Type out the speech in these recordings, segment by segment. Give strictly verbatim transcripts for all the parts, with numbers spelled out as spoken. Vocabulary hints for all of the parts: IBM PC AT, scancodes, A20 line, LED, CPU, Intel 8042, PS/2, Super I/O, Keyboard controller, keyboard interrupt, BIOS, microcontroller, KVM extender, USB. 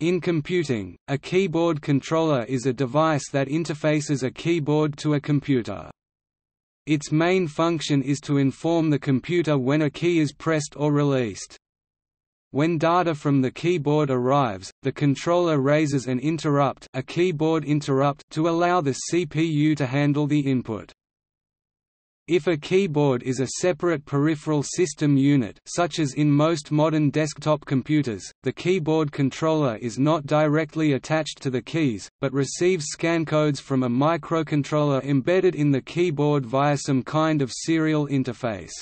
In computing, a keyboard controller is a device that interfaces a keyboard to a computer. Its main function is to inform the computer when a key is pressed or released. When data from the keyboard arrives, the controller raises an interrupt, a keyboard interrupt, to allow the C P U to handle the input. If a keyboard is a separate peripheral system unit, such as in most modern desktop computers, the keyboard controller is not directly attached to the keys, but receives scan codes from a microcontroller embedded in the keyboard via some kind of serial interface.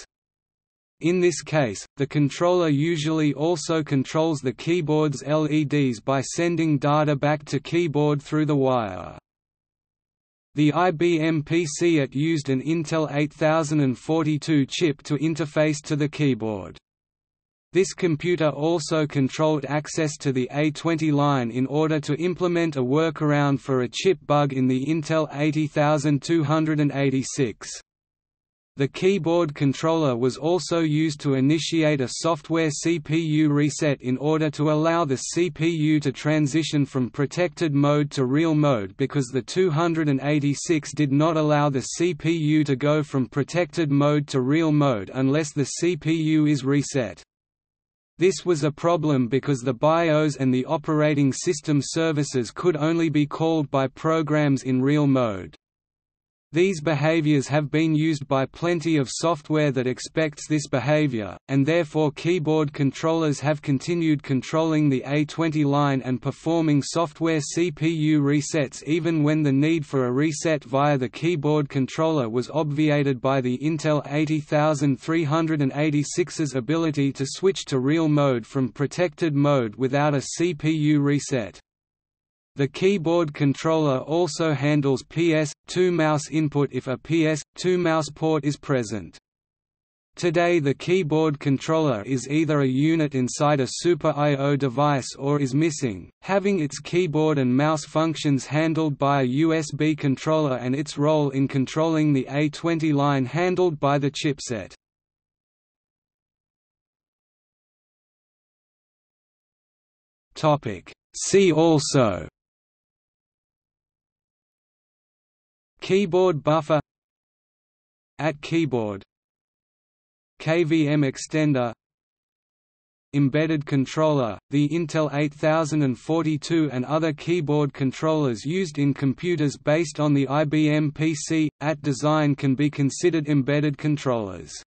In this case, the controller usually also controls the keyboard's L E Ds by sending data back to keyboard through the wire. The I B M P C A T used an Intel eight thousand forty-two chip to interface to the keyboard. This computer also controlled access to the A twenty line in order to implement a workaround for a chip bug in the Intel eighty thousand two hundred eighty-six. The keyboard controller was also used to initiate a software C P U reset in order to allow the C P U to transition from protected mode to real mode, because the two hundred eighty-six did not allow the C P U to go from protected mode to real mode unless the C P U is reset. This was a problem because the BIOS and the operating system services could only be called by programs in real mode. These behaviors have been used by plenty of software that expects this behavior, and therefore keyboard controllers have continued controlling the A twenty line and performing software C P U resets even when the need for a reset via the keyboard controller was obviated by the Intel eighty thousand three hundred eighty-six's ability to switch to real mode from protected mode without a C P U reset. The keyboard controller also handles P S two mouse input if a P S two mouse port is present. Today the keyboard controller is either a unit inside a Super I O device or is missing, having its keyboard and mouse functions handled by a U S B controller and its role in controlling the A twenty line handled by the chipset. See also: keyboard buffer, A T keyboard, K V M extender, embedded controller. The Intel eight thousand forty-two and other keyboard controllers used in computers based on the I B M P C A T design can be considered embedded controllers.